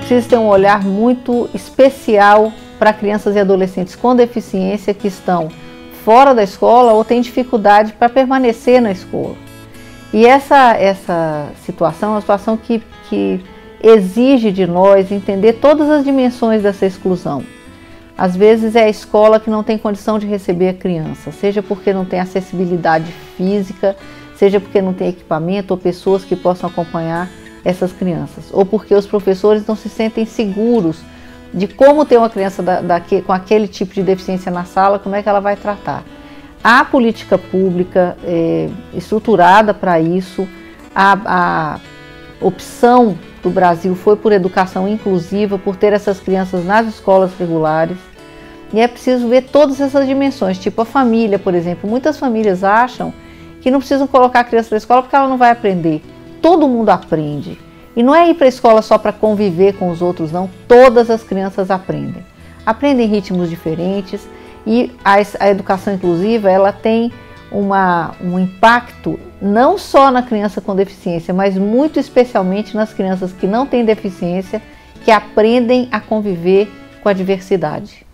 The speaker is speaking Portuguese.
preciso ter um olhar muito especial para crianças e adolescentes com deficiência que estão fora da escola ou têm dificuldade para permanecer na escola. E essa situação é uma situação que exige de nós entender todas as dimensões dessa exclusão. Às vezes é a escola que não tem condição de receber a criança, seja porque não tem acessibilidade física, seja porque não tem equipamento ou pessoas que possam acompanhar essas crianças, ou porque os professores não se sentem seguros de como ter uma criança com aquele tipo de deficiência na sala, como é que ela vai tratar. Há política pública estruturada para isso, a opção do Brasil foi por educação inclusiva, por ter essas crianças nas escolas regulares. E é preciso ver todas essas dimensões, tipo a família, por exemplo. Muitas famílias acham que não precisam colocar a criança na escola porque ela não vai aprender. Todo mundo aprende. E não é ir para a escola só para conviver com os outros, não. Todas as crianças aprendem. Aprendem ritmos diferentes e a educação inclusiva ela tem um impacto não só na criança com deficiência, mas muito especialmente nas crianças que não têm deficiência, que aprendem a conviver com a diversidade.